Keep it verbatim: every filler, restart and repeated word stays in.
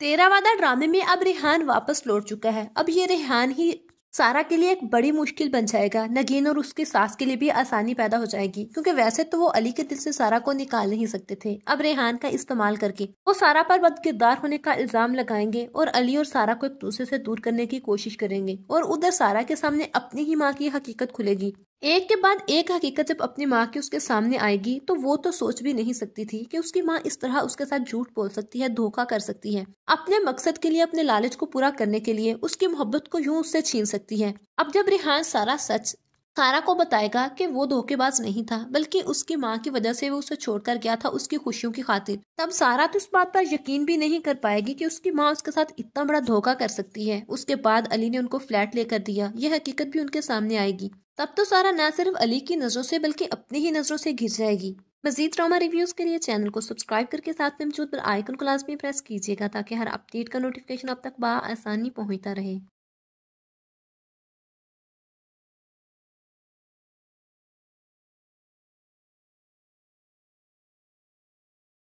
तेरा वादा ड्रामे में अब रेहान वापस लौट चुका है। अब ये रेहान ही सारा के लिए एक बड़ी मुश्किल बन जाएगा, नगीन और उसके सास के लिए भी आसानी पैदा हो जाएगी, क्योंकि वैसे तो वो अली के दिल से सारा को निकाल नहीं सकते थे। अब रेहान का इस्तेमाल करके वो सारा पर बदकिरदार होने का इल्जाम लगाएंगे और अली और सारा को एक दूसरे से दूर करने की कोशिश करेंगे। और उधर सारा के सामने अपनी ही माँ की हकीकत खुलेगी। एक के बाद एक हकीकत जब अपनी माँ की उसके सामने आएगी तो वो तो सोच भी नहीं सकती थी कि उसकी माँ इस तरह उसके साथ झूठ बोल सकती है, धोखा कर सकती है, अपने मकसद के लिए, अपने लालच को पूरा करने के लिए उसकी मोहब्बत को यूं उससे छीन सकती है। अब जब रेहान सारा सच सारा को बताएगा कि वो धोखेबाज नहीं था, बल्कि उसकी माँ की वजह से वो उसे छोड़कर गया था उसकी खुशियों की खातिर, तब सारा तो इस बात पर यकीन भी नहीं कर पाएगी कि उसकी माँ उसके साथ इतना बड़ा धोखा कर सकती है। उसके बाद अली ने उनको फ्लैट लेकर दिया, यह हकीकत भी उनके सामने आएगी। तब तो सारा न सिर्फ अली की नजरों से बल्कि अपनी ही नजरों से घिर जाएगी। मजीद ड्रामा रिव्यूज के लिए चैनल को सब्सक्राइब करके साथ में मौजूद बेल आइकन को लाजमी प्रेस कीजिएगा ताकि हर अपडेट का नोटिफिकेशन आप तक बा आसानी पहुंचता रहे।